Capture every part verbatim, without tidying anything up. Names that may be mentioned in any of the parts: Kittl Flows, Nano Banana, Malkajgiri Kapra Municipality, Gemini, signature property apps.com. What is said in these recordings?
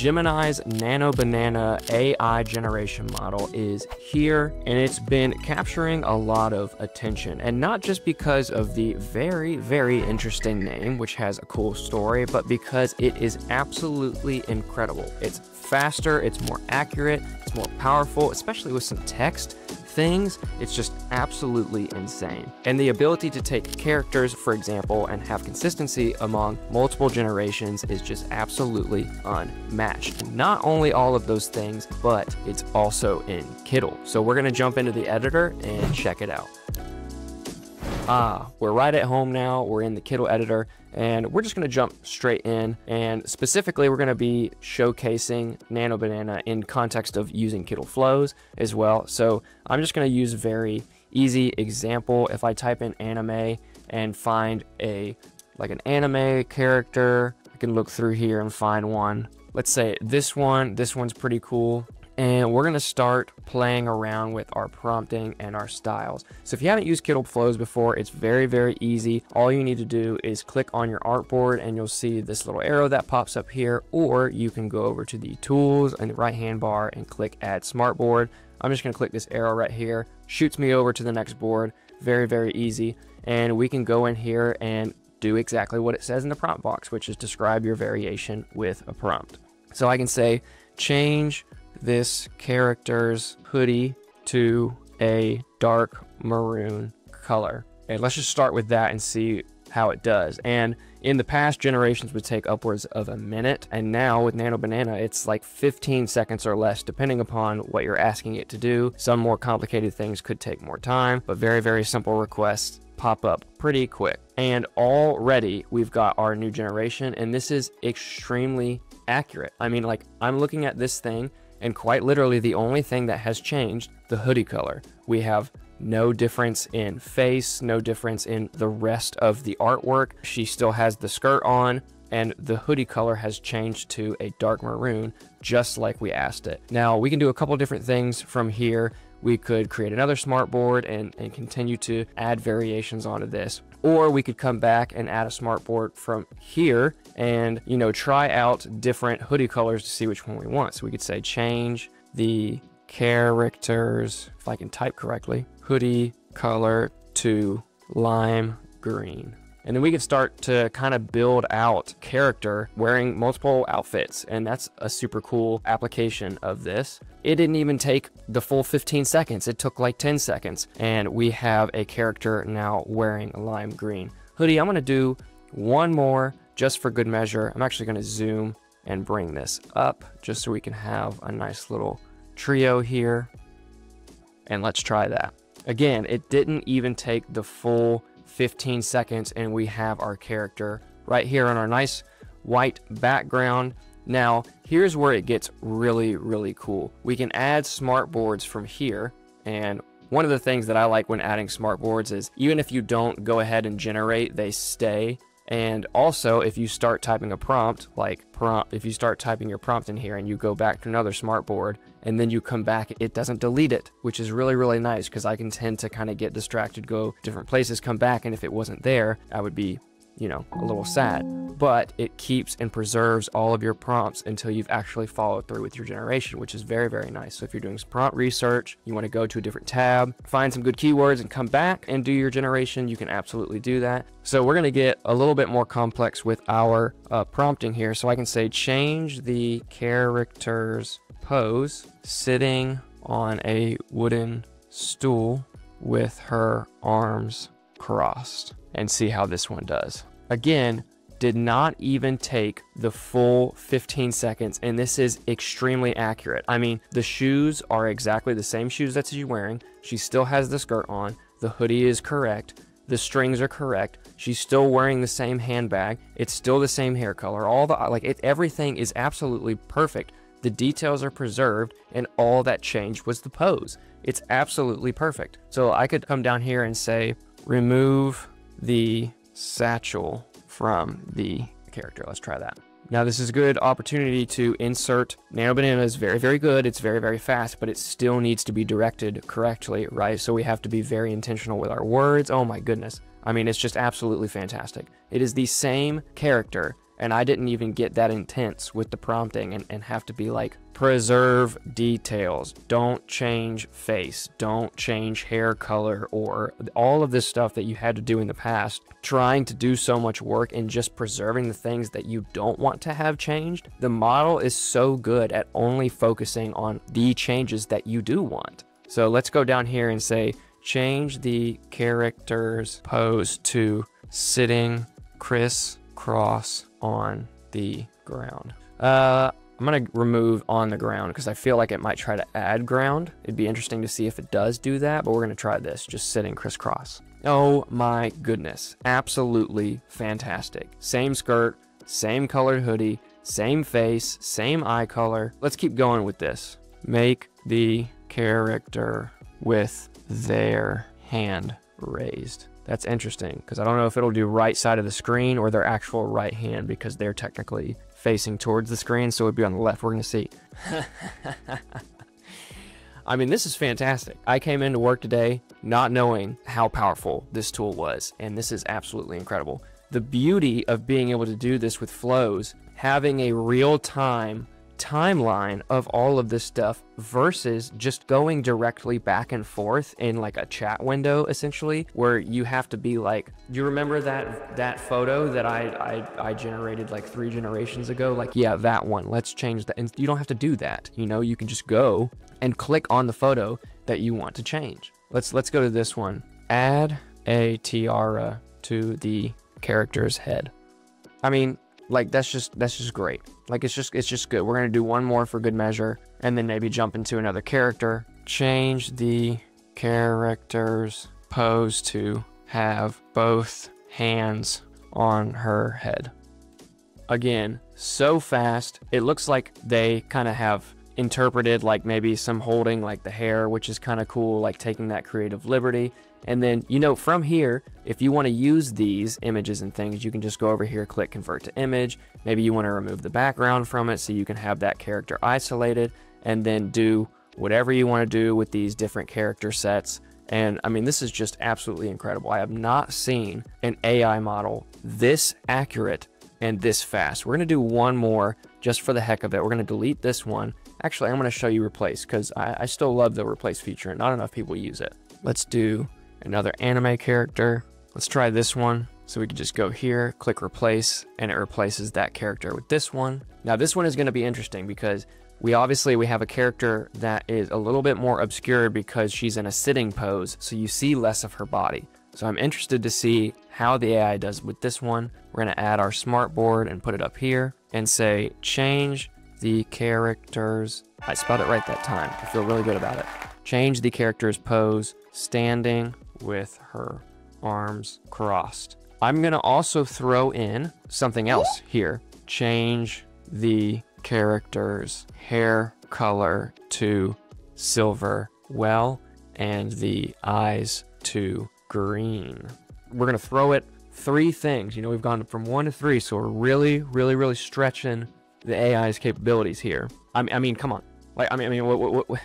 Gemini's Nano Banana A I generation model is here, and it's been capturing a lot of attention, and not just because of the very, very interesting name, which has a cool story, but because it is absolutely incredible. It's faster, it's more accurate, it's more powerful, especially with some text things. It's just absolutely insane. And the ability to take characters, for example, and have consistency among multiple generations is just absolutely unmatched. Not only all of those things, but it's also in Kittl. So we're going to jump into the editor and check it out. Ah, we're right at home now. We're in the Kittl editor, and we're just going to jump straight in. And specifically, we're going to be showcasing Nano Banana in context of using Kittl Flows as well. So I'm just going to use a very easy example. If I type in anime and find a like an anime character, I can look through here and find one. Let's say this one. This one's pretty cool. And we're going to start playing around with our prompting and our styles. So if you haven't used Kittl Flows before, it's very, very easy. All you need to do is click on your artboard and you'll see this little arrow that pops up here, or you can go over to the tools and the right hand bar and click add smartboard. I'm just going to click this arrow right here, shoots me over to the next board. Very, very easy. And we can go in here and do exactly what it says in the prompt box, which is describe your variation with a prompt. So I can say change this character's hoodie to a dark maroon color. And let's just start with that and see how it does. And in the past, generations would take upwards of a minute. And now with Nano Banana, it's like fifteen seconds or less, depending upon what you're asking it to do. Some more complicated things could take more time, but very, very simple requests pop up pretty quick. And already we've got our new generation, and this is extremely accurate. I mean, like, I'm looking at this thing, and quite literally the only thing that has changed, the hoodie color. We have no difference in face, no difference in the rest of the artwork. She still has the skirt on, and the hoodie color has changed to a dark maroon, just like we asked it. Now, we can do a couple different things from here. We could create another smartboard and, and continue to add variations onto this. Or we could come back and add a smartboard from here and, you know, try out different hoodie colors to see which one we want. So we could say change the character's, if I can type correctly, hoodie color to lime green. And then we can start to kind of build out character wearing multiple outfits. And that's a super cool application of this. It didn't even take the full fifteen seconds. It took like ten seconds. And we have a character now wearing a lime green hoodie. I'm going to do one more just for good measure. I'm actually going to zoom and bring this up just so we can have a nice little trio here. And let's try that. Again, it didn't even take the full fifteen seconds, and we have our character right here on our nice white background. Now, here's where it gets really, really cool. We can add smart boards from here, and one of the things that I like when adding smart boards is even if you don't go ahead and generate, they stay. And also, if you start typing a prompt, like prompt, if you start typing your prompt in here and you go back to another smartboard and then you come back, it doesn't delete it, which is really, really nice because I can tend to kind of get distracted, go different places, come back, and if it wasn't there, I would be, you know, a little sad. But it keeps and preserves all of your prompts until you've actually followed through with your generation, which is very, very nice. So if you're doing some prompt research, you want to go to a different tab, find some good keywords and come back and do your generation, you can absolutely do that. So we're going to get a little bit more complex with our uh, prompting here. So I can say change the character's pose, sitting on a wooden stool with her arms crossed, and see how this one does. Again, did not even take the full fifteen seconds, and this is extremely accurate. I mean, the shoes are exactly the same shoes that she's wearing. She still has the skirt on. The hoodie is correct. The strings are correct. She's still wearing the same handbag. It's still the same hair color. All the like it, everything is absolutely perfect. The details are preserved, and all that changed was the pose. It's absolutely perfect. So I could come down here and say, remove the satchel from the character. Let's try that. Now, this is a good opportunity to insert. Nano Banana is very, very good. It's very, very fast, but it still needs to be directed correctly, right? So we have to be very intentional with our words. Oh my goodness. I mean, it's just absolutely fantastic. It is the same character And I didn't even get that intense with the prompting and, and have to be like, preserve details, don't change face, don't change hair color, or all of this stuff that you had to do in the past. Trying to do so much work and just preserving the things that you don't want to have changed. The model is so good at only focusing on the changes that you do want. So let's go down here and say, change the character's pose to sitting criss-cross on the ground. Uh, I'm gonna remove on the ground because I feel like it might try to add ground. It'd be interesting to see if it does do that, but we're gonna try this, just sitting crisscross. Oh my goodness, absolutely fantastic. Same skirt, same colored hoodie, same face, same eye color. Let's keep going with this. Make the character with their hand raised. That's interesting because I don't know if it'll do right side of the screen or their actual right hand because they're technically facing towards the screen, so it'd be on the left. We're gonna see. I mean, this is fantastic. I came into work today not knowing how powerful this tool was, and this is absolutely incredible. The beauty of being able to do this with Flows, having a real-time timeline of all of this stuff versus just going directly back and forth in like a chat window, essentially, where you have to be like, do you remember that that photo that I, I I generated like three generations ago? Like, yeah, that one, let's change that. And you don't have to do that, you know, you can just go and click on the photo that you want to change. Let's let's go to this one. Add a tiara to the character's head. I mean, like, that's just that's just great. Like, it's just it's just good. We're gonna do one more for good measure and then maybe jump into another character. Change the character's pose to have both hands on her head. Again, so fast. It looks like they kind of have interpreted like maybe some holding like the hair, which is kind of cool, like taking that creative liberty. And then, you know, from here, if you want to use these images and things, you can just go over here, click convert to image. Maybe you want to remove the background from it so you can have that character isolated, and then do whatever you want to do with these different character sets. And I mean, this is just absolutely incredible. I have not seen an A I model this accurate and this fast. We're going to do one more just for the heck of it. We're going to delete this one. Actually, I'm going to show you replace because I, I still love the replace feature and not enough people use it. Let's do another anime character. Let's try this one. So we can just go here, click replace, and it replaces that character with this one. Now this one is going to be interesting because we obviously we have a character that is a little bit more obscure because she's in a sitting pose, so you see less of her body. So I'm interested to see how the A I does with this one. We're going to add our smart board and put it up here and say change the characters. I spelled it right that time. I feel really good about it. Change the character's pose, standing with her arms crossed. I'm gonna also throw in something else here. Change the character's hair color to silver well, and the eyes to green. We're gonna throw it three things. You know, we've gone from one to three, so we're really, really, really stretching the A I's capabilities here. I mean, I mean come on. Like, I mean, I mean, what, what, what?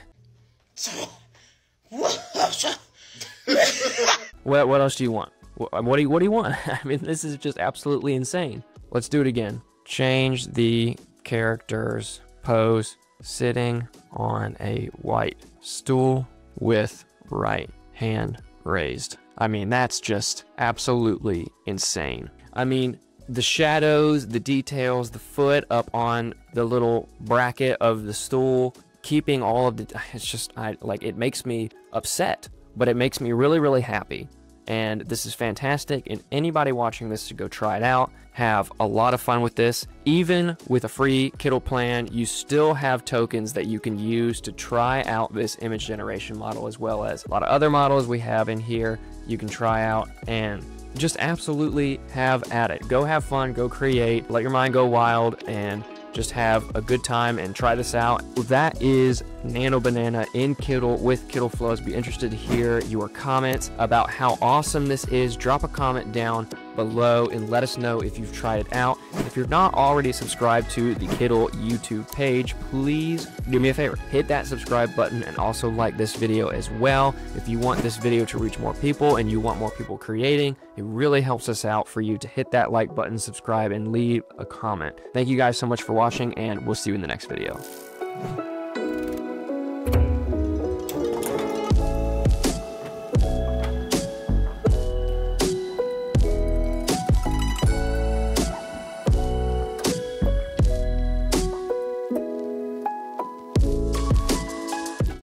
what what else do you want? What do you what do you want? I mean, this is just absolutely insane. Let's do it again. Change the character's pose, sitting on a white stool with right hand raised. I mean, that's just absolutely insane. I mean, the shadows, the details, the foot up on the little bracket of the stool, keeping all of the, it's just, I like, it makes me upset, but it makes me really, really happy. And this is fantastic. And anybody watching this should go try it out. Have a lot of fun with this. Even with a free Kittl plan, you still have tokens that you can use to try out this image generation model, as well as a lot of other models we have in here you can try out and just absolutely have at it. Go have fun, go create, let your mind go wild, and just have a good time and try this out. That is Nano Banana in Kittl with Kittl Flows. Be interested to hear your comments about how awesome this is. Drop a comment down below and let us know if you've tried it out. If you're not already subscribed to the Kittl YouTube page, please do me a favor, hit that subscribe button and also like this video as well. If you want this video to reach more people and you want more people creating, it really helps us out for you to hit that like button, subscribe, and leave a comment. Thank you guys so much for watching, and we'll see you in the next video.